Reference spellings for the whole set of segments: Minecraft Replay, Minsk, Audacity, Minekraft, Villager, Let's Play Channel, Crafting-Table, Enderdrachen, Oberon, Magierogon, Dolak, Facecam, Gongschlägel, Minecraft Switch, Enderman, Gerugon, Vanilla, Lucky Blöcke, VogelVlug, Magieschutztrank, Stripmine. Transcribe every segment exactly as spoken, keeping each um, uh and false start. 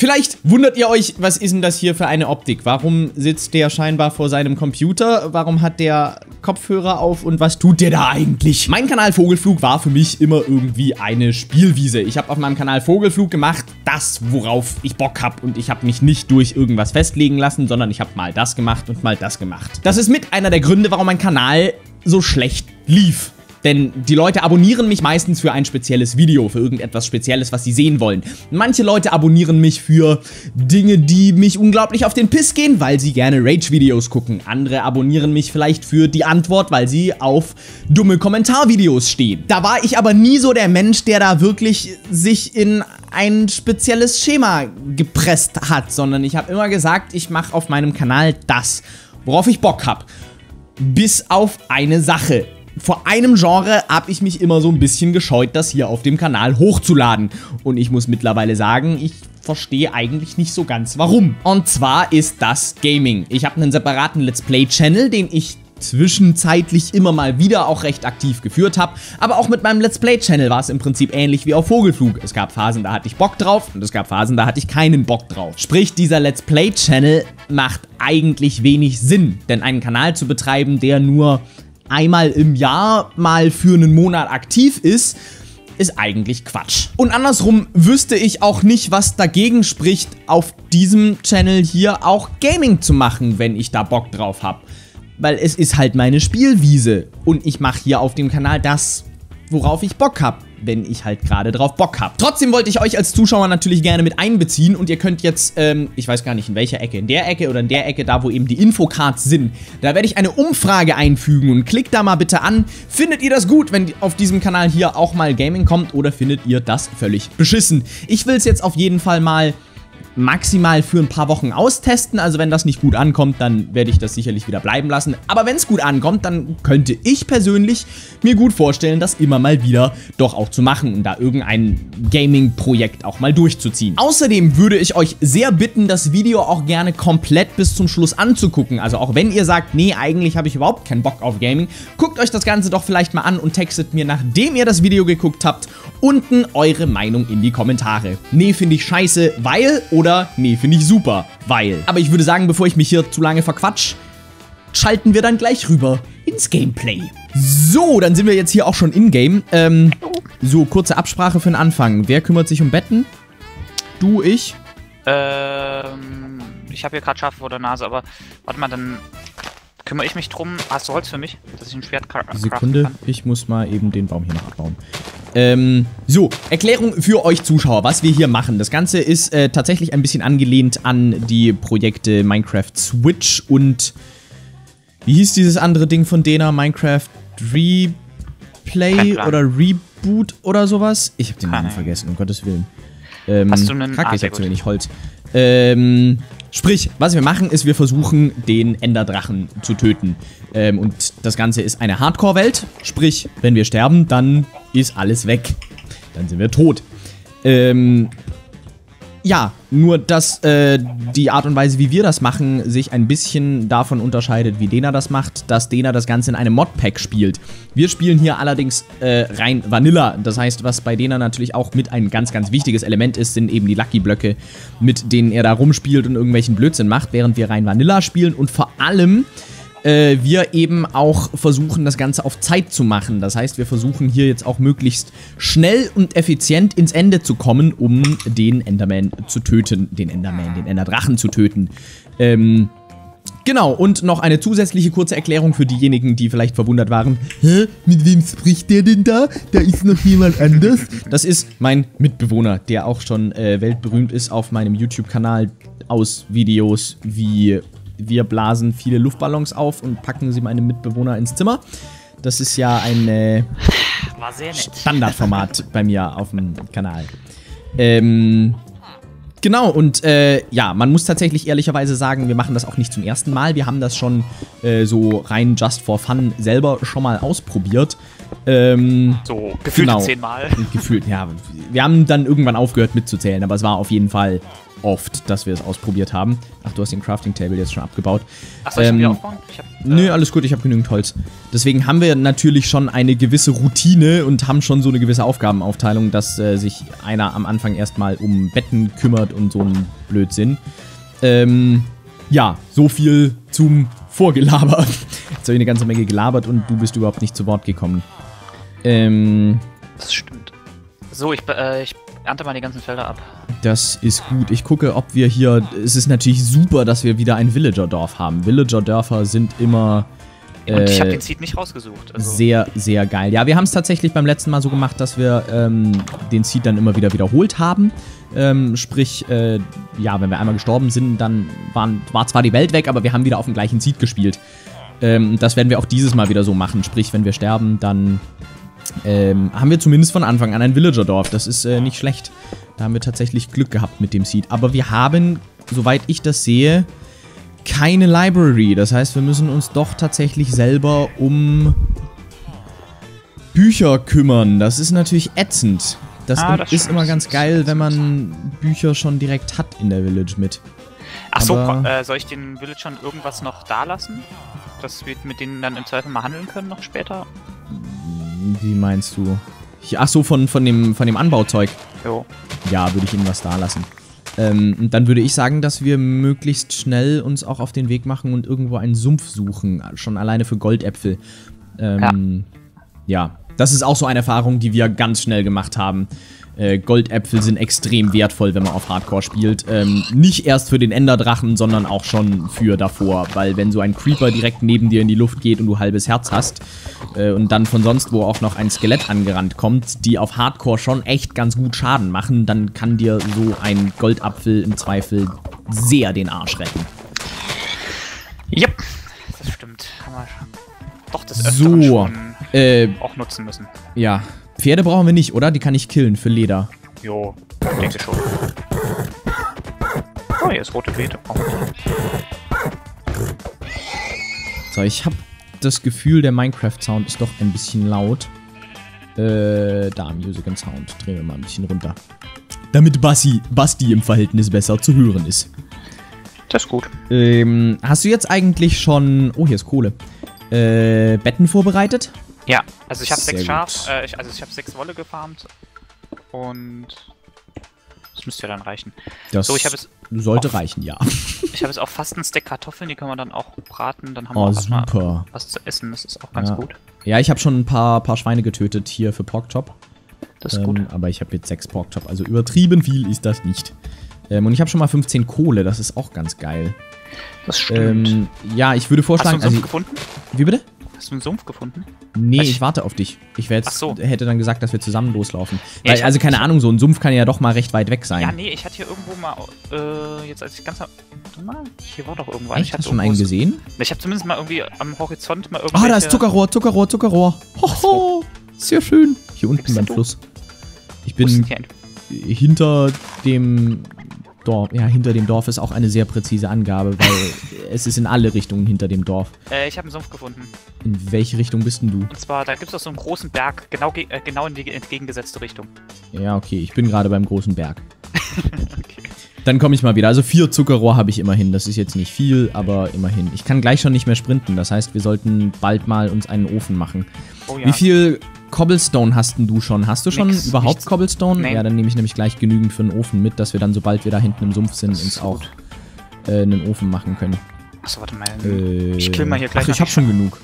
Vielleicht wundert ihr euch, was ist denn das hier für eine Optik? Warum sitzt der scheinbar vor seinem Computer? Warum hat der Kopfhörer auf und was tut der da eigentlich? Mein Kanal VogelVlug war für mich immer irgendwie eine Spielwiese. Ich habe auf meinem Kanal VogelVlug gemacht, das, worauf ich Bock habe. Und ich habe mich nicht durch irgendwas festlegen lassen, sondern ich habe mal das gemacht und mal das gemacht. Das ist mit einer der Gründe, warum mein Kanal so schlecht lief. Denn die Leute abonnieren mich meistens für ein spezielles Video, für irgendetwas Spezielles, was sie sehen wollen. Manche Leute abonnieren mich für Dinge, die mich unglaublich auf den Piss gehen, weil sie gerne Rage-Videos gucken. Andere abonnieren mich vielleicht für die Antwort, weil sie auf dumme Kommentarvideos stehen. Da war ich aber nie so der Mensch, der da wirklich sich in ein spezielles Schema gepresst hat, sondern ich habe immer gesagt, ich mache auf meinem Kanal das, worauf ich Bock habe. Bis auf eine Sache. Vor einem Genre habe ich mich immer so ein bisschen gescheut, das hier auf dem Kanal hochzuladen. Und ich muss mittlerweile sagen, ich verstehe eigentlich nicht so ganz warum. Und zwar ist das Gaming. Ich habe einen separaten Let's Play Channel, den ich zwischenzeitlich immer mal wieder auch recht aktiv geführt habe. Aber auch mit meinem Let's Play Channel war es im Prinzip ähnlich wie auf VogelVlug. Es gab Phasen, da hatte ich Bock drauf und es gab Phasen, da hatte ich keinen Bock drauf. Sprich, dieser Let's Play Channel macht eigentlich wenig Sinn. Denn einen Kanal zu betreiben, der nur einmal im Jahr mal für einen Monat aktiv ist, ist eigentlich Quatsch. Und andersrum wüsste ich auch nicht, was dagegen spricht, auf diesem Channel hier auch Gaming zu machen, wenn ich da Bock drauf habe. Weil es ist halt meine Spielwiese und ich mache hier auf dem Kanal das, worauf ich Bock habe, wenn ich halt gerade drauf Bock habe. Trotzdem wollte ich euch als Zuschauer natürlich gerne mit einbeziehen und ihr könnt jetzt, ähm, ich weiß gar nicht in welcher Ecke, in der Ecke oder in der Ecke, da wo eben die Infocards sind, da werde ich eine Umfrage einfügen und klickt da mal bitte an. Findet ihr das gut, wenn auf diesem Kanal hier auch mal Gaming kommt oder findet ihr das völlig beschissen? Ich will es jetzt auf jeden Fall mal maximal für ein paar Wochen austesten, also wenn das nicht gut ankommt, dann werde ich das sicherlich wieder bleiben lassen, aber wenn es gut ankommt, dann könnte ich persönlich mir gut vorstellen, das immer mal wieder doch auch zu machen und da irgendein Gaming-Projekt auch mal durchzuziehen. Außerdem würde ich euch sehr bitten, das Video auch gerne komplett bis zum Schluss anzugucken, also auch wenn ihr sagt, nee, eigentlich habe ich überhaupt keinen Bock auf Gaming, guckt euch das Ganze doch vielleicht mal an und textet mir, nachdem ihr das Video geguckt habt, unten eure Meinung in die Kommentare. Nee, finde ich scheiße, weil, oder nee, finde ich super, weil. Aber ich würde sagen, bevor ich mich hier zu lange verquatsch, schalten wir dann gleich rüber ins Gameplay. So, dann sind wir jetzt hier auch schon in-game. Ähm, so, kurze Absprache für den Anfang. Wer kümmert sich um Betten? Du, ich? Ähm, ich habe hier gerade Schafe vor der Nase, aber warte mal, dann kümmere ich mich drum. Hast du Holz für mich, dass ich ein Schwert craften kann? Sekunde, ich muss mal eben den Baum hier noch abbauen. Ähm, so, Erklärung für euch Zuschauer, was wir hier machen. Das Ganze ist äh, tatsächlich ein bisschen angelehnt an die Projekte Minecraft Switch und wie hieß dieses andere Ding von Dena? Minecraft Replay oder Reboot oder sowas? Ich habe den Namen vergessen, um Gottes Willen. Ähm, Hast du einen Kacke, ich hab zu wenig Holz. Ähm, sprich, was wir machen, ist, wir versuchen, den Enderdrachen zu töten. Ähm, und das Ganze ist eine Hardcore-Welt. Sprich, wenn wir sterben, dann ist alles weg. Dann sind wir tot. Ähm, ja, nur dass äh, die Art und Weise, wie wir das machen, sich ein bisschen davon unterscheidet, wie Dena das macht, dass Dena das Ganze in einem Modpack spielt. Wir spielen hier allerdings äh, rein Vanilla. Das heißt, was bei Dena natürlich auch mit ein ganz, ganz wichtiges Element ist, sind eben die Lucky Blöcke, mit denen er da rumspielt und irgendwelchen Blödsinn macht, während wir rein Vanilla spielen und vor allem Äh, wir eben auch versuchen, das Ganze auf Zeit zu machen. Das heißt, wir versuchen hier jetzt auch möglichst schnell und effizient ins Ende zu kommen, um den Enderman zu töten. Den Enderman, den Enderdrachen zu töten. Ähm, genau, und noch eine zusätzliche kurze Erklärung für diejenigen, die vielleicht verwundert waren. Hä? Mit wem spricht der denn da? Da ist noch jemand anders? Das ist mein Mitbewohner, der auch schon äh, weltberühmt ist auf meinem YouTube-Kanal aus Videos wie: Wir blasen viele Luftballons auf und packen sie meinem Mitbewohner ins Zimmer. Das ist ja ein äh, Standardformat bei mir auf dem Kanal. Ähm, genau, und äh, ja, man muss tatsächlich ehrlicherweise sagen, wir machen das auch nicht zum ersten Mal. Wir haben das schon äh, so rein just for fun selber schon mal ausprobiert. Ähm, so, gefühlt genau, zehnmal. Gefühlt, ja. Wir haben dann irgendwann aufgehört mitzuzählen, aber es war auf jeden Fall oft, dass wir es ausprobiert haben. Ach, du hast den Crafting-Table jetzt schon abgebaut. Ach, soll ich ähm, aufbauen? Ich hab, äh nö, alles gut, ich habe genügend Holz. Deswegen haben wir natürlich schon eine gewisse Routine und haben schon so eine gewisse Aufgabenaufteilung, dass äh, sich einer am Anfang erstmal um Betten kümmert und so ein Blödsinn. Ähm, ja, so viel zum Vorgelaber. Jetzt habe ich eine ganze Menge gelabert und du bist überhaupt nicht zu Wort gekommen. Ähm... Das stimmt. So, ich, äh, ich ernte mal die ganzen Felder ab. Das ist gut. Ich gucke, ob wir hier... Es ist natürlich super, dass wir wieder ein Villager-Dorf haben. Villager-Dörfer sind immer... Äh, Und ich habe den Seed nicht rausgesucht. Also. Sehr, sehr geil. Ja, wir haben es tatsächlich beim letzten Mal so gemacht, dass wir ähm, den Seed dann immer wieder wiederholt haben. Ähm, sprich, äh, ja, wenn wir einmal gestorben sind, dann waren, war zwar die Welt weg, aber wir haben wieder auf dem gleichen Seed gespielt. Ähm, das werden wir auch dieses Mal wieder so machen. Sprich, wenn wir sterben, dann... Ähm, haben wir zumindest von Anfang an ein Villager-Dorf. Das ist äh, nicht schlecht. Da haben wir tatsächlich Glück gehabt mit dem Seed. Aber wir haben, soweit ich das sehe, keine Library. Das heißt, wir müssen uns doch tatsächlich selber um Bücher kümmern. Das ist natürlich ätzend. Das, ah, das ist immer ganz geil, wenn man Bücher schon direkt hat in der Village mit. Achso, äh, soll ich den Villagern irgendwas noch da lassen? Dass wir mit denen dann im Zweifel mal handeln können noch später? Wie meinst du? Ach so, von, von, dem, von dem Anbauzeug. Jo. Ja, würde ich ihnen was da lassen. Ähm, dann würde ich sagen, dass wir möglichst schnell uns auch auf den Weg machen und irgendwo einen Sumpf suchen. Schon alleine für Goldäpfel. Ähm, ja. ja, das ist auch so eine Erfahrung, die wir ganz schnell gemacht haben. Äh, Goldäpfel sind extrem wertvoll, wenn man auf Hardcore spielt. Ähm, nicht erst für den Enderdrachen, sondern auch schon für davor. Weil wenn so ein Creeper direkt neben dir in die Luft geht und du halbes Herz hast äh, und dann von sonst wo auch noch ein Skelett angerannt kommt, die auf Hardcore schon echt ganz gut Schaden machen, dann kann dir so ein Goldapfel im Zweifel sehr den Arsch retten. Yep, das stimmt. Haben wir doch das Öfteren schon äh, auch nutzen müssen. Ja. Pferde brauchen wir nicht, oder? Die kann ich killen für Leder. Jo, denke schon. Oh, hier ist rote Beete. Oh. So, ich habe das Gefühl, der Minecraft-Sound ist doch ein bisschen laut. Äh, da, Music and Sound. Drehen wir mal ein bisschen runter. Damit Basti, Basti im Verhältnis besser zu hören ist. Das ist gut. Ähm, hast du jetzt eigentlich schon... Oh, hier ist Kohle. Äh, Betten vorbereitet? Ja, also ich habe sechs Schaf, äh, ich, also ich habe sechs Wolle gefarmt und das müsste ja dann reichen. Das so, ich jetzt sollte auch, reichen, ja. Ich habe jetzt auch fast einen Stack Kartoffeln, die können wir dann auch braten, dann haben wir oh, auch super. was zu essen, das ist auch ganz ja. gut. Ja, ich habe schon ein paar, paar Schweine getötet hier für Porktop. Das ist ähm, gut. Aber ich habe jetzt sechs Porktop, also übertrieben viel ist das nicht. Ähm, und ich habe schon mal fünfzehn Kohle, das ist auch ganz geil. Das stimmt. Ähm, ja, ich würde vorschlagen... Hast du einen Sumpf gefunden? Wie bitte? Hast du einen Sumpf gefunden? Nee, ich, ich warte auf dich. Ich wär jetzt, Ach so. hätte dann gesagt, dass wir zusammen loslaufen. Nee, Weil, also keine Ahnung, so ein Sumpf kann ja doch mal recht weit weg sein. Ja, nee, ich hatte hier irgendwo mal, äh, jetzt als ich ganz... Mal, hier war doch irgendwo... Echt? Ich hatte Hast du schon einen gesehen? Ich habe zumindest mal irgendwie am Horizont mal irgendwo. Ah, oh, da ist Zuckerrohr, Zuckerrohr, Zuckerrohr. Hoho, sehr schön. Hier unten beim Fluss. Ich bin hinter dem... Dorf. Ja, hinter dem Dorf ist auch eine sehr präzise Angabe, weil es ist in alle Richtungen hinter dem Dorf. Äh, ich habe einen Sumpf gefunden. In welche Richtung bist denn du? Und zwar, da gibt es doch so einen großen Berg, genau, äh, genau in die entgegengesetzte Richtung. Ja, okay, ich bin gerade beim großen Berg. Okay. Dann komme ich mal wieder. Also vier Zuckerrohr habe ich immerhin. Das ist jetzt nicht viel, aber immerhin. Ich kann gleich schon nicht mehr sprinten. Das heißt, wir sollten bald mal uns einen Ofen machen. Oh ja. Wie viel Cobblestone hast du schon? Hast du schon Nix, überhaupt nichts. Cobblestone? Nee. Ja, dann nehme ich nämlich gleich genügend für einen Ofen mit, dass wir dann, sobald wir da hinten im Sumpf sind, uns auch äh, einen Ofen machen können. Achso, warte mal. Äh, ich kill mal hier gleich. Ach, ich habe schon genug.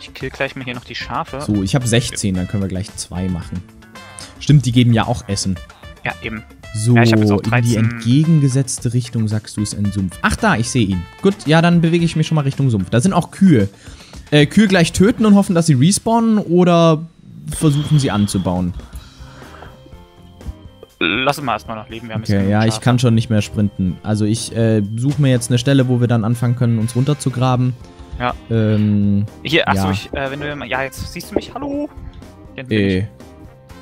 Ich kill gleich mal hier noch die Schafe. So, ich habe sechzehn, dann können wir gleich zwei machen. Stimmt, die geben ja auch Essen. Ja, eben. So, ja, ich hab jetzt auch dreizehn. In die entgegengesetzte Richtung sagst du, es ein Sumpf. Ach da, ich sehe ihn. Gut, ja, dann bewege ich mich schon mal Richtung Sumpf. Da sind auch Kühe. Äh, Kühe gleich töten und hoffen, dass sie respawnen oder versuchen sie anzubauen? Lass uns mal erstmal noch leben. Wir haben okay, ja, ich kann schon nicht mehr sprinten. Also ich äh, suche mir jetzt eine Stelle, wo wir dann anfangen können, uns runterzugraben. Ja. Ähm, Hier, achso, ja. ich, äh, wenn du... Ja, jetzt siehst du mich. Hallo? Äh, ich.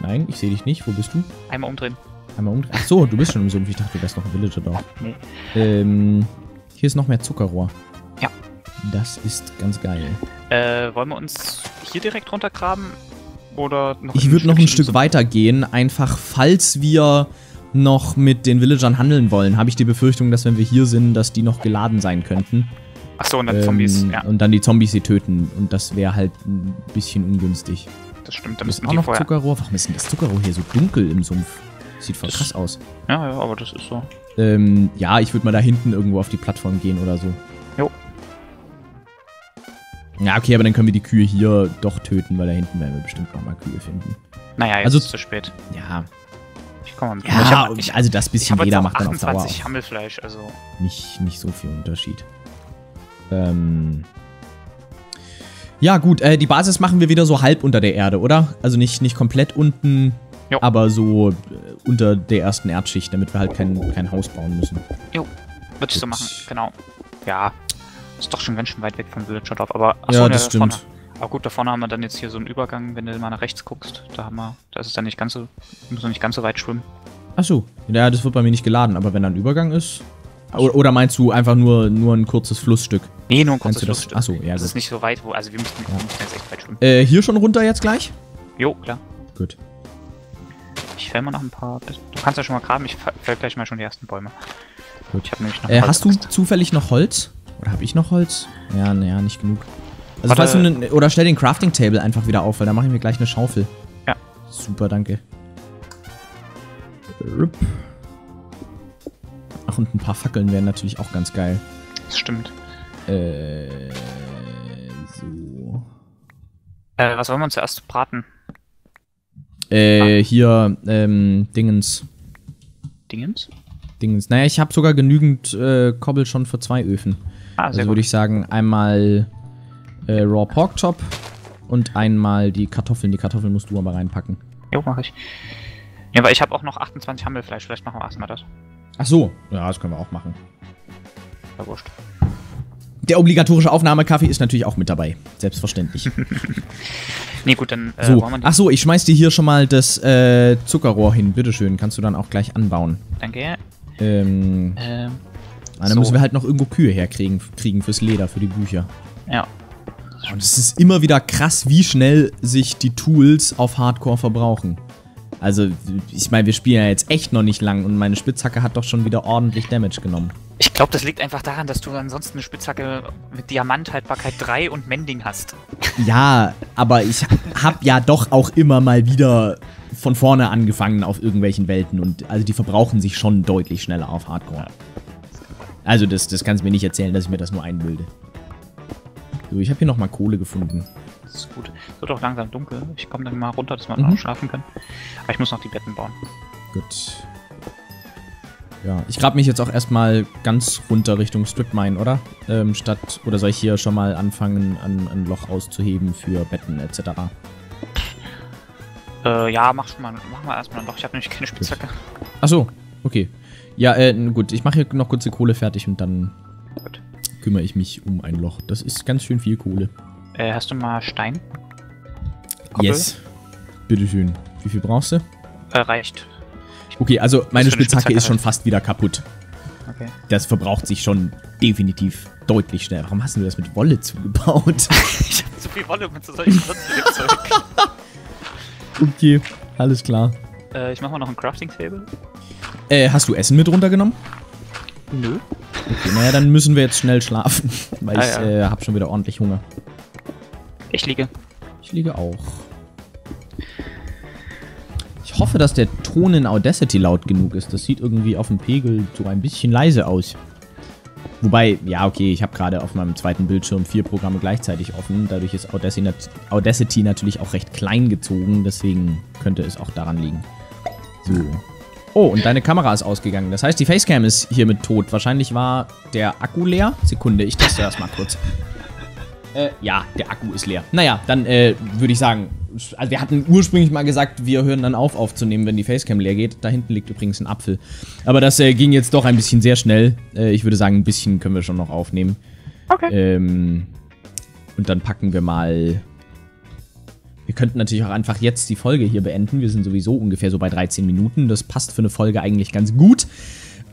Nein, ich sehe dich nicht. Wo bist du? Einmal umdrehen. Einmal umdrehen? Achso, du bist schon im Sumpf. Ich dachte, du wärst noch ein Villager da. Nee. Ähm, hier ist noch mehr Zuckerrohr. Ja. Das ist ganz geil. Äh, wollen wir uns hier direkt runtergraben? Oder noch? Ich würde noch ein Stück weiter gehen, einfach falls wir noch mit den Villagern handeln wollen, habe ich die Befürchtung, dass wenn wir hier sind, dass die noch geladen sein könnten. Achso, und dann ähm, Zombies, ja. Und dann die Zombies sie töten. Und das wäre halt ein bisschen ungünstig. Das stimmt, da müssen wir auch noch vorher... Zuckerrohr. Warum ist denn das Zuckerrohr hier so dunkel im Sumpf? Sieht voll das krass aus. Ja, ja, aber das ist so. Ähm, ja, ich würde mal da hinten irgendwo auf die Plattform gehen oder so. Jo. Ja, okay, aber dann können wir die Kühe hier doch töten, weil da hinten werden wir bestimmt nochmal Kühe finden. Naja, jetzt also, ist es zu spät. Ja. Ich komme mal mit. Ja, ich hab, ich, also das bisschen jeder macht dann auf Dauer. achtundzwanzig Hammelfleisch, also... Nicht, nicht so viel Unterschied. Ähm... Ja, gut, äh, die Basis machen wir wieder so halb unter der Erde, oder? Also nicht, nicht komplett unten, jo, aber so äh, unter der ersten Erdschicht, damit wir halt kein, kein Haus bauen müssen. Jo, würde ich so machen, genau. Ja, ist doch schon ganz schön weit weg vom Villagerdorf, aber... Achso, ja, das ja, stimmt. Vorne. Aber gut, da vorne haben wir dann jetzt hier so einen Übergang, wenn du mal nach rechts guckst, da haben wir, da ist es dann nicht ganz so, müssen wir nicht ganz so weit schwimmen. Achso, ja, das wird bei mir nicht geladen, aber wenn da ein Übergang ist... Oder meinst du einfach nur, nur ein kurzes Flussstück? Nee, nur ein kurzes Flussstück. Achso, ja, das ist nicht so weit, wo, also wir müssen, ja. wir müssen jetzt echt weit schwimmen. Äh, hier schon runter jetzt gleich? Jo, klar. Gut. Ich fäll mal noch ein paar... Du kannst ja schon mal graben, ich fäll gleich mal schon die ersten Bäume. Gut. Ich hab nämlich noch äh, hast du zufällig noch Holz? Oder hab ich noch Holz? Ja, naja, nicht genug. Also falls du ne, oder stell den Crafting-Table einfach wieder auf, weil da mache ich mir gleich eine Schaufel. Ja. Super, danke. Rup. Ach, und ein paar Fackeln wären natürlich auch ganz geil. Das stimmt. Äh, so. Äh, was wollen wir uns zuerst braten? Äh, ah. hier, ähm, Dingens. Dingens? Dingens. Naja, ich habe sogar genügend äh, Kobbel schon für zwei Öfen. Ah, sehr also würde ich sagen, einmal äh, Raw Pork Chop und einmal die Kartoffeln. Die Kartoffeln musst du aber reinpacken. Jo, mach ich. Ja, aber ich habe auch noch achtundzwanzig Hammelfleisch. Vielleicht machen wir erstmal das. Ach so, ja, das können wir auch machen. Ja, wurscht. Der obligatorische Aufnahmekaffee ist natürlich auch mit dabei, selbstverständlich. Nee, gut, dann äh, so. Wollen wir die... Ach so, ich schmeiß dir hier schon mal das äh, Zuckerrohr hin, bitteschön, kannst du dann auch gleich anbauen. Danke. Ähm, ähm ah, dann so. müssen wir halt noch irgendwo Kühe herkriegen kriegen fürs Leder, für die Bücher. Ja. Und es ist immer wieder krass, wie schnell sich die Tools auf Hardcore verbrauchen. Also, ich meine, wir spielen ja jetzt echt noch nicht lang und meine Spitzhacke hat doch schon wieder ordentlich Damage genommen. Ich glaube, das liegt einfach daran, dass du ansonsten eine Spitzhacke mit Diamanthaltbarkeit drei und Mending hast. Ja, aber ich habe ja doch auch immer mal wieder von vorne angefangen auf irgendwelchen Welten und also die verbrauchen sich schon deutlich schneller auf Hardcore. Also, das, das kannst du mir nicht erzählen, dass ich mir das nur einbilde. So, ich habe hier nochmal Kohle gefunden. Das ist gut. Es wird auch langsam dunkel. Ich komme dann mal runter, dass man mhm. noch schlafen kann. Aber ich muss noch die Betten bauen. Gut. Ja, ich grab mich jetzt auch erstmal ganz runter Richtung Stripmine, oder? Ähm, statt, oder soll ich hier schon mal anfangen, an, ein Loch auszuheben für Betten et cetera? Äh, ja, mach schon mal, mach mal erstmal ein Loch. Ich habe nämlich keine Spitzhacke. Achso, okay. Ja, äh, gut. Ich mache hier noch kurze Kohle fertig und dann gut. kümmere ich mich um ein Loch. Das ist ganz schön viel Kohle. Äh, hast du mal Stein? Koppel? Yes. Bitteschön. Wie viel brauchst du? Äh, reicht. Okay, also meine Spitzhacke, Spitzhacke ist schon fast wieder kaputt. Okay. Das verbraucht sich schon definitiv deutlich schneller. Warum hast du das mit Wolle zugebaut? Ich hab zu viel Wolle, um zu solchen Zeug. Okay, alles klar. Äh, ich mach mal noch ein Crafting-Table. Äh, hast du Essen mit runtergenommen? Nö. Okay, naja, dann müssen wir jetzt schnell schlafen, weil ah, ich ja. äh, hab schon wieder ordentlich Hunger. Ich liege. Ich liege auch. Ich hoffe, dass der Ton in Audacity laut genug ist. Das sieht irgendwie auf dem Pegel so ein bisschen leise aus. Wobei, ja okay, ich habe gerade auf meinem zweiten Bildschirm vier Programme gleichzeitig offen. Dadurch ist Audacity natürlich auch recht klein gezogen. Deswegen könnte es auch daran liegen. So. Oh, und deine Kamera ist ausgegangen. Das heißt, die Facecam ist hiermit tot. Wahrscheinlich war der Akku leer. Sekunde, ich teste das mal kurz. Äh, ja, der Akku ist leer. Naja, dann äh, würde ich sagen, also wir hatten ursprünglich mal gesagt, wir hören dann auf aufzunehmen, wenn die Facecam leer geht. Da hinten liegt übrigens ein Apfel. Aber das äh, ging jetzt doch ein bisschen sehr schnell. Äh, ich würde sagen, ein bisschen können wir schon noch aufnehmen. Okay. Ähm, und dann packen wir mal... Wir könnten natürlich auch einfach jetzt die Folge hier beenden. Wir sind sowieso ungefähr so bei dreizehn Minuten. Das passt für eine Folge eigentlich ganz gut.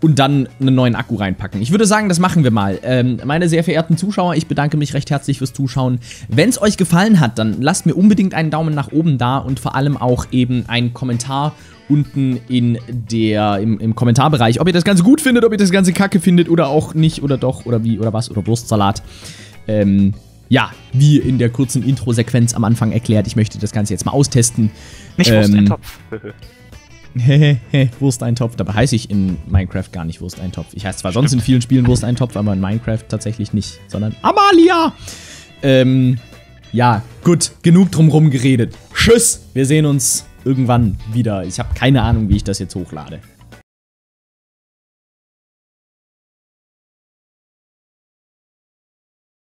Und dann einen neuen Akku reinpacken. Ich würde sagen, das machen wir mal. Ähm, meine sehr verehrten Zuschauer, ich bedanke mich recht herzlich fürs Zuschauen. Wenn es euch gefallen hat, dann lasst mir unbedingt einen Daumen nach oben da und vor allem auch eben einen Kommentar unten in der, im, im Kommentarbereich, ob ihr das Ganze gut findet, ob ihr das Ganze kacke findet oder auch nicht oder doch oder wie oder was oder Wurstsalat. Ähm, ja, wie in der kurzen Intro-Sequenz am Anfang erklärt, ich möchte das Ganze jetzt mal austesten. Nicht ähm, Wursteintopf. Hehehe, Wursteintopf. Dabei heiße ich in Minecraft gar nicht Wursteintopf. Ich heiße zwar Stimmt. sonst in vielen Spielen Wursteintopf, aber in Minecraft tatsächlich nicht, sondern Amalia! Ähm, ja, gut, genug drumrum geredet. Tschüss, wir sehen uns irgendwann wieder. Ich habe keine Ahnung, wie ich das jetzt hochlade.